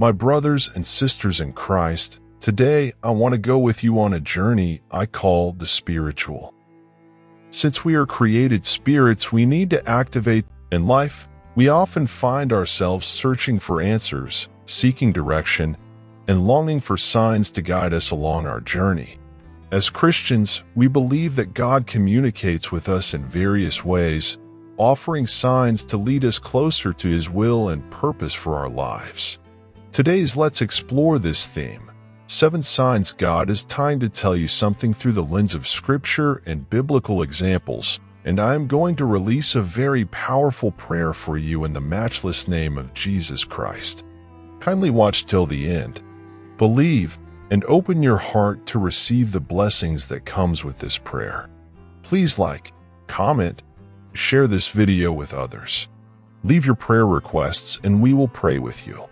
My brothers and sisters in Christ, today I want to go with you on a journey I call the spiritual. Since we are created spirits, we need to activate in life. We often find ourselves searching for answers, seeking direction, and longing for signs to guide us along our journey. As Christians, we believe that God communicates with us in various ways, offering signs to lead us closer to His will and purpose for our lives. Today's Let's Explore this theme. 7 signs God is trying to tell you something through the lens of Scripture and biblical examples, and I am going to release a very powerful prayer for you in the matchless name of Jesus Christ. Kindly watch till the end. Believe and open your heart to receive the blessings that comes with this prayer. Please like, comment, share this video with others. Leave your prayer requests and we will pray with you.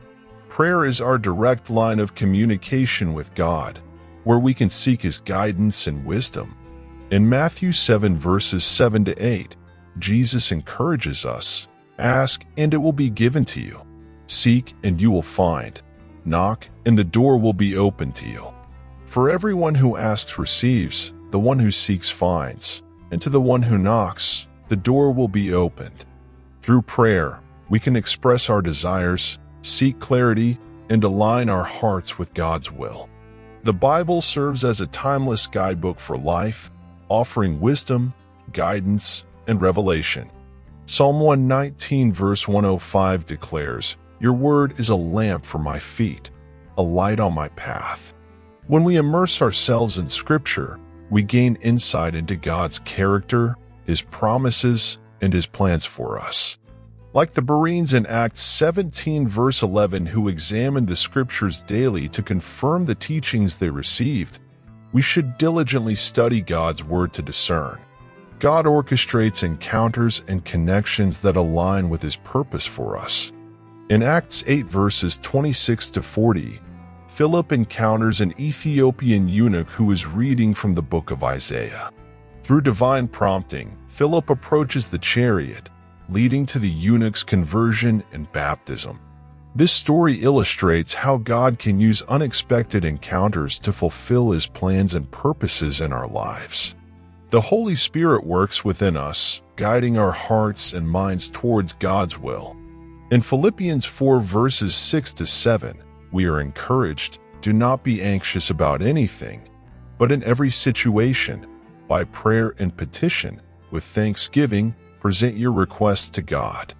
Prayer is our direct line of communication with God, where we can seek His guidance and wisdom. In Matthew 7 verses 7 to 8, Jesus encourages us, "Ask, and it will be given to you. Seek, and you will find. Knock, and the door will be open to you. For everyone who asks receives, the one who seeks finds, and to the one who knocks, the door will be opened." Through prayer, we can express our desires, seek clarity, and align our hearts with God's will. The Bible serves as a timeless guidebook for life, offering wisdom, guidance, and revelation. Psalm 119 verse 105 declares, "Your word is a lamp for my feet, a light on my path." When we immerse ourselves in Scripture, we gain insight into God's character, His promises, and His plans for us. Like the Bereans in Acts 17 verse 11, who examined the Scriptures daily to confirm the teachings they received, we should diligently study God's Word to discern. God orchestrates encounters and connections that align with His purpose for us. In Acts 8 verses 26 to 40, Philip encounters an Ethiopian eunuch who is reading from the book of Isaiah. Through divine prompting, Philip approaches the chariot, leading to the eunuch's conversion and baptism. This story illustrates how God can use unexpected encounters to fulfill His plans and purposes in our lives. The Holy Spirit works within us, guiding our hearts and minds towards God's will. In Philippians 4 verses 6 to 7, we are encouraged, "Do not be anxious about anything, but in every situation, by prayer and petition, with thanksgiving, present your requests to God.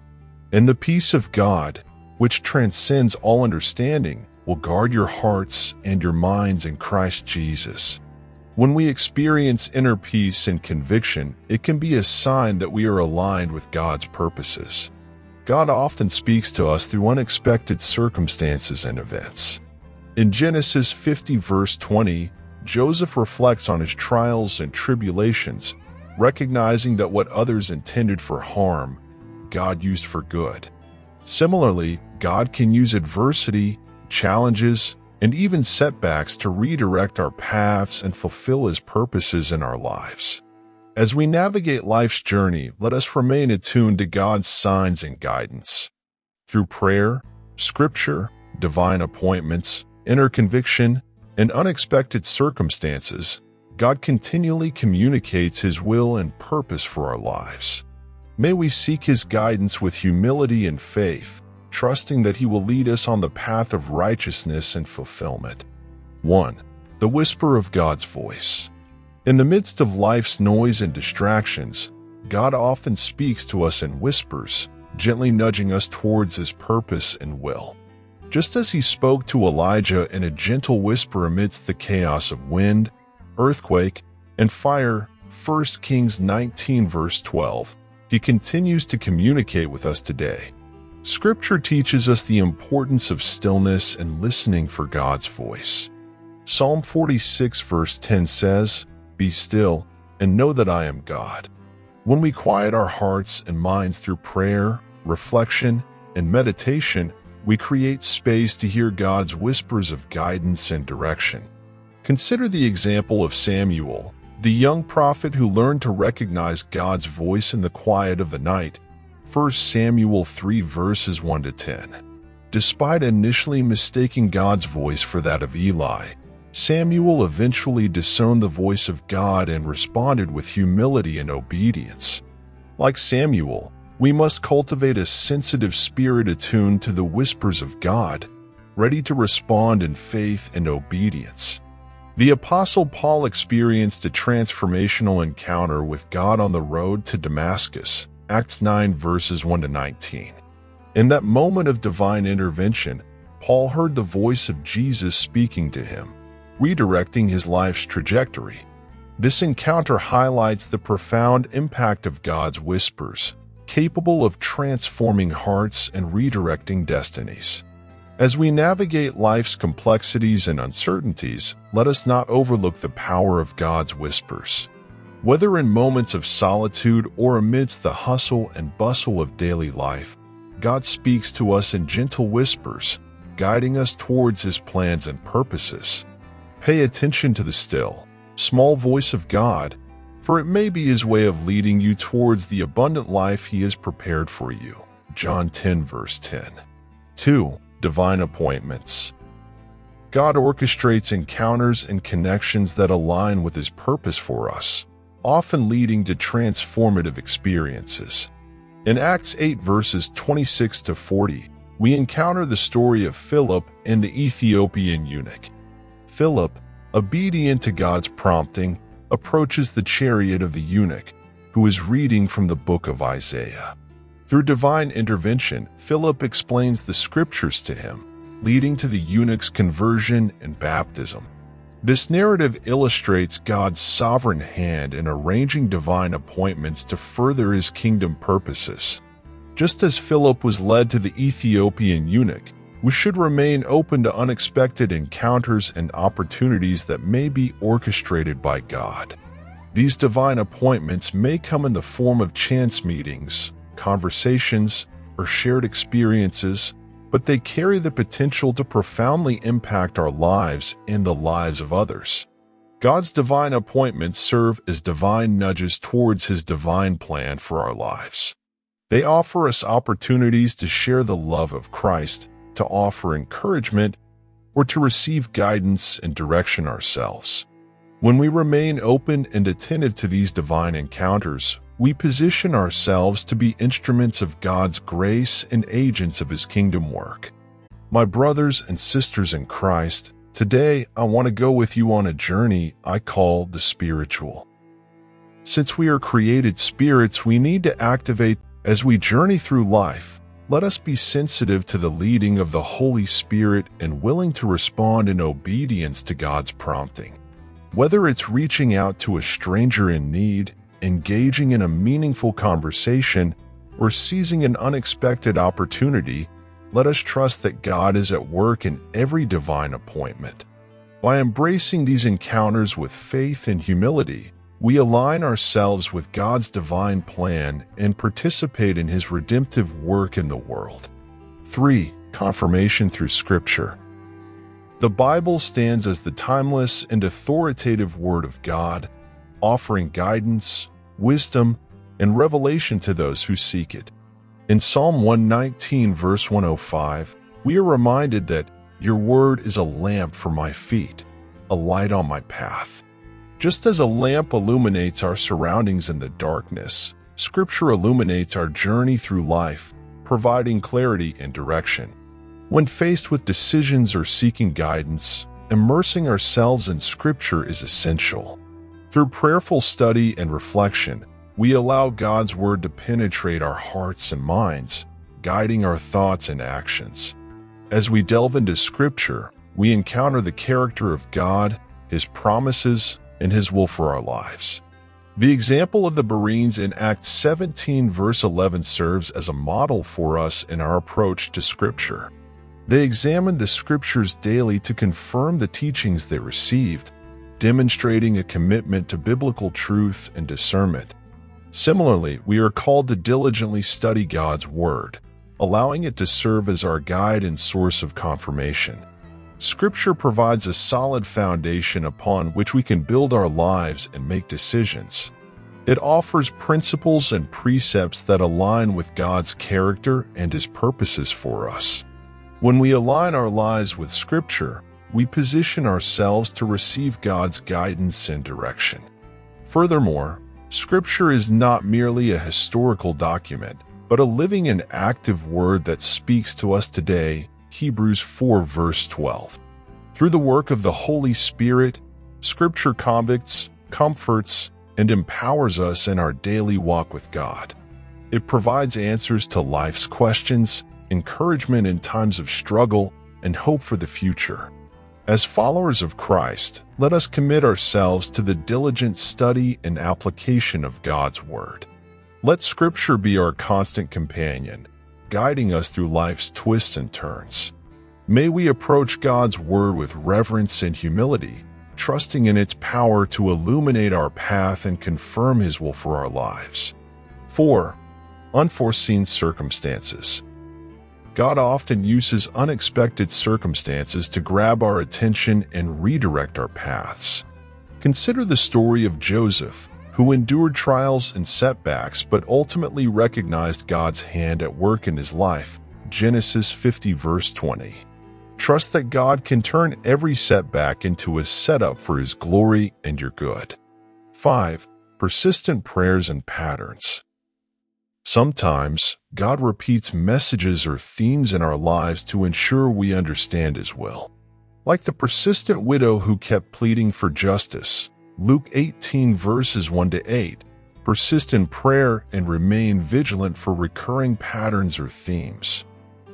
And the peace of God, which transcends all understanding, will guard your hearts and your minds in Christ Jesus." When we experience inner peace and conviction, it can be a sign that we are aligned with God's purposes. God often speaks to us through unexpected circumstances and events. In Genesis 50 verse 20, Joseph reflects on his trials and tribulations, recognizing that what others intended for harm, God used for good. Similarly, God can use adversity, challenges, and even setbacks to redirect our paths and fulfill His purposes in our lives. As we navigate life's journey, let us remain attuned to God's signs and guidance. Through prayer, Scripture, divine appointments, inner conviction, and unexpected circumstances, God continually communicates His will and purpose for our lives. May we seek His guidance with humility and faith, trusting that He will lead us on the path of righteousness and fulfillment. 1. The whisper of God's voice. In the midst of life's noise and distractions, God often speaks to us in whispers, gently nudging us towards His purpose and will. Just as He spoke to Elijah in a gentle whisper amidst the chaos of wind, earthquake, and fire, 1 Kings 19 verse 12, He continues to communicate with us today. Scripture teaches us the importance of stillness and listening for God's voice. Psalm 46 verse 10 says, "Be still, and know that I am God." When we quiet our hearts and minds through prayer, reflection, and meditation, we create space to hear God's whispers of guidance and direction. Consider the example of Samuel, the young prophet who learned to recognize God's voice in the quiet of the night. 1 Samuel 3 verses 1 to 10. Despite initially mistaking God's voice for that of Eli, Samuel eventually discerned the voice of God and responded with humility and obedience. Like Samuel, we must cultivate a sensitive spirit attuned to the whispers of God, ready to respond in faith and obedience. The Apostle Paul experienced a transformational encounter with God on the road to Damascus, Acts 9 verses 1-19. In that moment of divine intervention, Paul heard the voice of Jesus speaking to him, redirecting his life's trajectory. This encounter highlights the profound impact of God's whispers, capable of transforming hearts and redirecting destinies. As we navigate life's complexities and uncertainties, let us not overlook the power of God's whispers. Whether in moments of solitude or amidst the hustle and bustle of daily life, God speaks to us in gentle whispers, guiding us towards His plans and purposes. Pay attention to the still, small voice of God, for it may be His way of leading you towards the abundant life He has prepared for you. John 10 verse 10. 2. Divine appointments. God orchestrates encounters and connections that align with His purpose for us, often leading to transformative experiences. In Acts 8 verses 26-40, we encounter the story of Philip and the Ethiopian eunuch. Philip, obedient to God's prompting, approaches the chariot of the eunuch, who is reading from the book of Isaiah. Through divine intervention, Philip explains the scriptures to him, leading to the eunuch's conversion and baptism. This narrative illustrates God's sovereign hand in arranging divine appointments to further His kingdom purposes. Just as Philip was led to the Ethiopian eunuch, we should remain open to unexpected encounters and opportunities that may be orchestrated by God. These divine appointments may come in the form of chance meetings, conversations, or shared experiences, but they carry the potential to profoundly impact our lives and the lives of others. God's divine appointments serve as divine nudges towards His divine plan for our lives. They offer us opportunities to share the love of Christ, to offer encouragement, or to receive guidance and direction ourselves. When we remain open and attentive to these divine encounters, we position ourselves to be instruments of God's grace and agents of His kingdom work. My brothers and sisters in Christ, today I want to go with you on a journey I call the spiritual. Since we are created spirits, we need to activate as we journey through life. Let us be sensitive to the leading of the Holy Spirit and willing to respond in obedience to God's prompting. Whether it's reaching out to a stranger in need, engaging in a meaningful conversation, or seizing an unexpected opportunity, let us trust that God is at work in every divine appointment. By embracing these encounters with faith and humility, we align ourselves with God's divine plan and participate in His redemptive work in the world. 3. Confirmation through Scripture. The Bible stands as the timeless and authoritative Word of God, offering guidance, wisdom, and revelation to those who seek it. In Psalm 119 verse 105, we are reminded that, "Your word is a lamp for my feet, a light on my path." Just as a lamp illuminates our surroundings in the darkness, Scripture illuminates our journey through life, providing clarity and direction. When faced with decisions or seeking guidance, immersing ourselves in Scripture is essential. Through prayerful study and reflection, we allow God's Word to penetrate our hearts and minds, guiding our thoughts and actions. As we delve into Scripture, we encounter the character of God, His promises, and His will for our lives. The example of the Bereans in Acts 17 verse 11 serves as a model for us in our approach to Scripture. They examined the Scriptures daily to confirm the teachings they received, demonstrating a commitment to biblical truth and discernment. Similarly, we are called to diligently study God's Word, allowing it to serve as our guide and source of confirmation. Scripture provides a solid foundation upon which we can build our lives and make decisions. It offers principles and precepts that align with God's character and His purposes for us. When we align our lives with Scripture, we position ourselves to receive God's guidance and direction. Furthermore, Scripture is not merely a historical document, but a living and active word that speaks to us today, Hebrews 4 verse 12. Through the work of the Holy Spirit, Scripture convicts, comforts, and empowers us in our daily walk with God. It provides answers to life's questions, encouragement in times of struggle, and hope for the future. As followers of Christ, let us commit ourselves to the diligent study and application of God's Word. Let Scripture be our constant companion, guiding us through life's twists and turns. May we approach God's Word with reverence and humility, trusting in its power to illuminate our path and confirm His will for our lives. 4. Unforeseen circumstances. God often uses unexpected circumstances to grab our attention and redirect our paths. Consider the story of Joseph, who endured trials and setbacks but ultimately recognized God's hand at work in his life, Genesis 50 verse 20. Trust that God can turn every setback into a setup for His glory and your good. 5. Persistent prayers and patterns. Sometimes, God repeats messages or themes in our lives to ensure we understand His will. Like the persistent widow who kept pleading for justice, Luke 18 verses 1-8, persist in prayer and remain vigilant for recurring patterns or themes.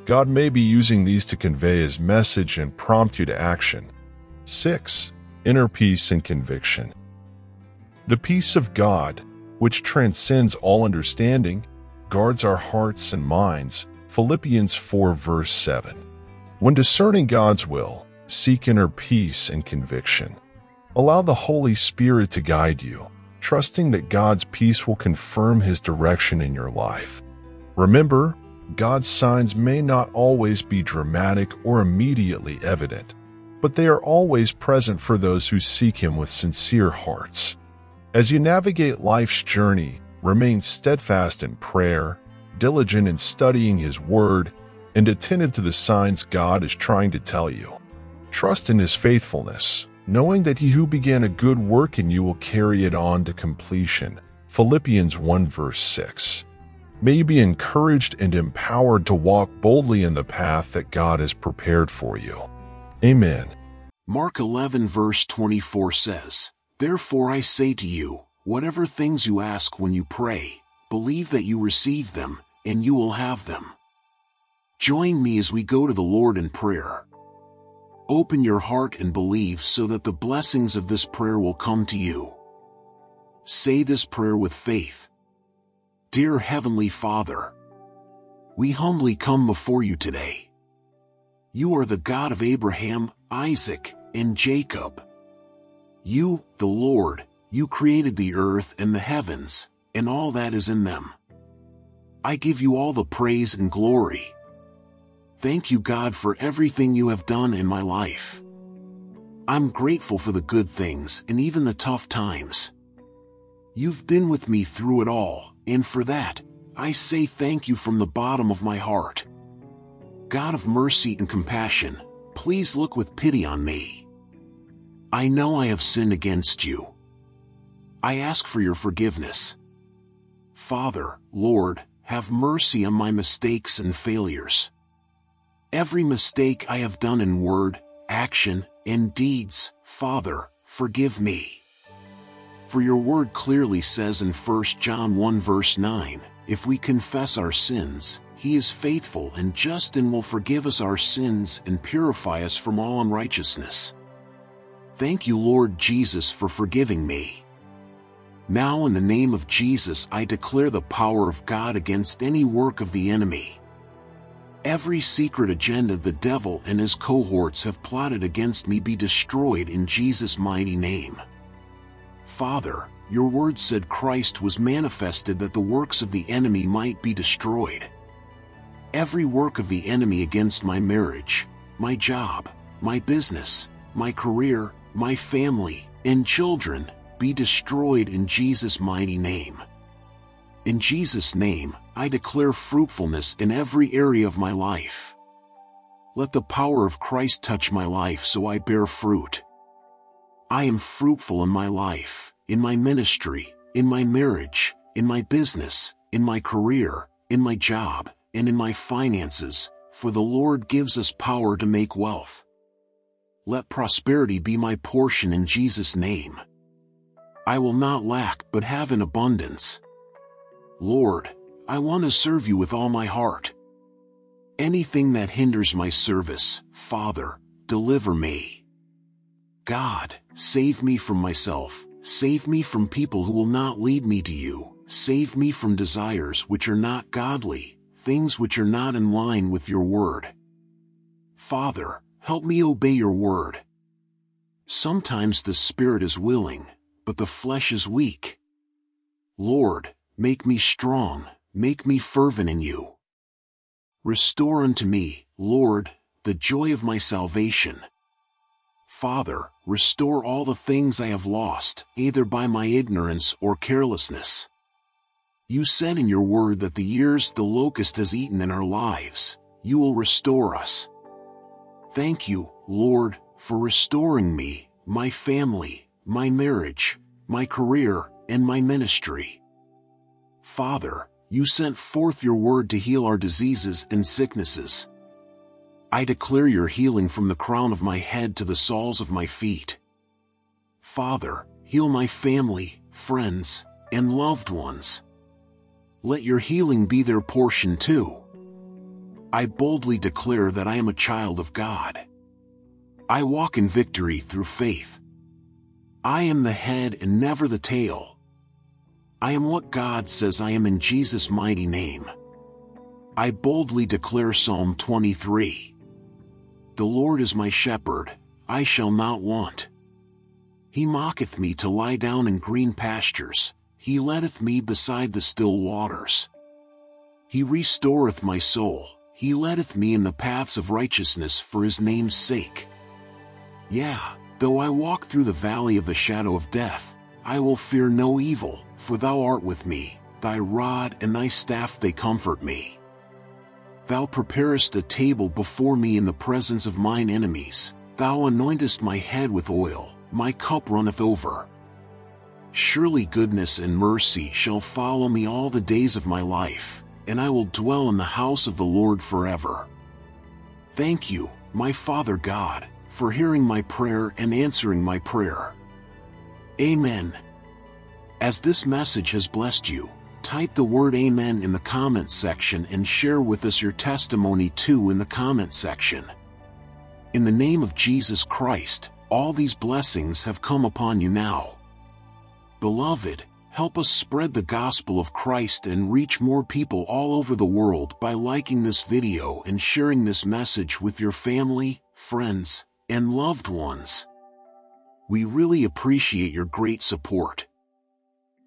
God may be using these to convey His message and prompt you to action. 6. Inner peace and conviction. The peace of God, which transcends all understanding, guards our hearts and minds, Philippians 4 verse 7. When discerning God's will, seek inner peace and conviction. Allow the Holy Spirit to guide you, trusting that God's peace will confirm His direction in your life. Remember, God's signs may not always be dramatic or immediately evident, but they are always present for those who seek Him with sincere hearts. As you navigate life's journey, remain steadfast in prayer, diligent in studying His Word, and attentive to the signs God is trying to tell you. Trust in His faithfulness, knowing that He who began a good work in you will carry it on to completion. Philippians 1 verse 6. May you be encouraged and empowered to walk boldly in the path that God has prepared for you. Amen. Mark 11 verse 24 says, "Therefore I say to you, whatever things you ask when you pray, believe that you receive them, and you will have them." Join me as we go to the Lord in prayer. Open your heart and believe so that the blessings of this prayer will come to you. Say this prayer with faith. Dear Heavenly Father, we humbly come before you today. You are the God of Abraham, Isaac, and Jacob. You, the Lord, you created the earth and the heavens, and all that is in them. I give you all the praise and glory. Thank you, God, for everything you have done in my life. I'm grateful for the good things and even the tough times. You've been with me through it all, and for that, I say thank you from the bottom of my heart. God of mercy and compassion, please look with pity on me. I know I have sinned against you. I ask for your forgiveness. Father, Lord, have mercy on my mistakes and failures. Every mistake I have done in word, action, and deeds, Father, forgive me. For your word clearly says in 1 John 1 verse 9, if we confess our sins, He is faithful and just and will forgive us our sins and purify us from all unrighteousness. Thank you, Lord Jesus, for forgiving me. Now in the name of Jesus I declare the power of God against any work of the enemy. Every secret agenda the devil and his cohorts have plotted against me be destroyed in Jesus' mighty name. Father, your word said Christ was manifested that the works of the enemy might be destroyed. Every work of the enemy against my marriage, my job, my business, my career, my family, and children, be destroyed in Jesus' mighty name. In Jesus' name, I declare fruitfulness in every area of my life. Let the power of Christ touch my life so I bear fruit. I am fruitful in my life, in my ministry, in my marriage, in my business, in my career, in my job, and in my finances, for the Lord gives us power to make wealth. Let prosperity be my portion in Jesus' name. I will not lack but have in abundance. Lord, I want to serve you with all my heart. Anything that hinders my service, Father, deliver me. God, save me from myself, save me from people who will not lead me to you, save me from desires which are not godly, things which are not in line with your word. Father, help me obey your word. Sometimes the spirit is willing, but the flesh is weak. Lord, make me strong, make me fervent in you. Restore unto me, Lord, the joy of my salvation. Father, restore all the things I have lost, either by my ignorance or carelessness. You said in your word that the years the locust has eaten in our lives, you will restore us. Thank you, Lord, for restoring me, my family, my marriage, my career, and my ministry. Father, you sent forth your word to heal our diseases and sicknesses. I declare your healing from the crown of my head to the soles of my feet. Father, heal my family, friends, and loved ones. Let your healing be their portion too. I boldly declare that I am a child of God. I walk in victory through faith. I am the head and never the tail. I am what God says I am in Jesus' mighty name. I boldly declare Psalm 23. The Lord is my shepherd, I shall not want. He maketh me to lie down in green pastures, he leadeth me beside the still waters. He restoreth my soul, he leadeth me in the paths of righteousness for his name's sake. Yea, though I walk through the valley of the shadow of death, I will fear no evil, for thou art with me, thy rod and thy staff they comfort me. Thou preparest a table before me in the presence of mine enemies, thou anointest my head with oil, my cup runneth over. Surely goodness and mercy shall follow me all the days of my life, and I will dwell in the house of the Lord forever. Thank you, my Father God, for hearing my prayer and answering my prayer. Amen. As this message has blessed you, type the word Amen in the comments section and share with us your testimony too in the comments section. In the name of Jesus Christ, all these blessings have come upon you now. Beloved, help us spread the gospel of Christ and reach more people all over the world by liking this video and sharing this message with your family, friends, and loved ones. We really appreciate your great support.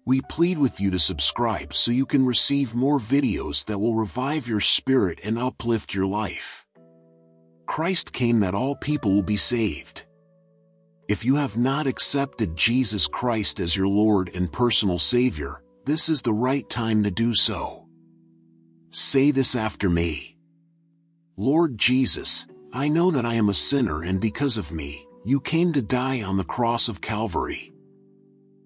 We plead with you to subscribe so you can receive more videos that will revive your spirit and uplift your life. Christ came that all people will be saved. If you have not accepted Jesus Christ as your Lord and personal Savior, this is the right time to do so. Say this after me. Lord Jesus, I know that I am a sinner and because of me, you came to die on the cross of Calvary.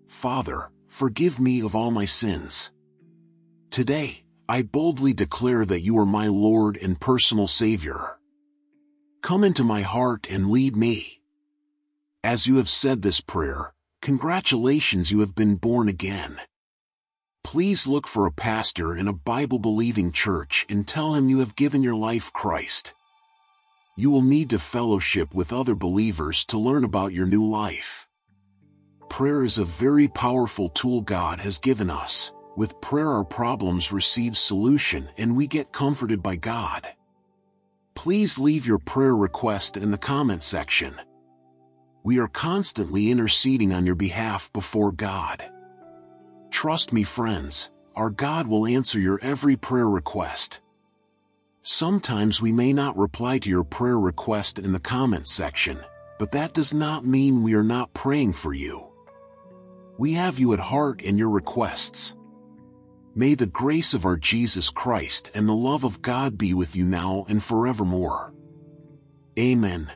Father, forgive me of all my sins. Today, I boldly declare that you are my Lord and personal Savior. Come into my heart and lead me. As you have said this prayer, congratulations, you have been born again. Please look for a pastor in a Bible-believing church and tell him you have given your life to Christ. You will need to fellowship with other believers to learn about your new life. Prayer is a very powerful tool God has given us. With prayer our problems receive solution and we get comforted by God. Please leave your prayer request in the comment section. We are constantly interceding on your behalf before God. Trust me, friends, our God will answer your every prayer request. Sometimes we may not reply to your prayer request in the comments section, but that does not mean we are not praying for you. We have you at heart in your requests. May the grace of our Jesus Christ and the love of God be with you now and forevermore. Amen.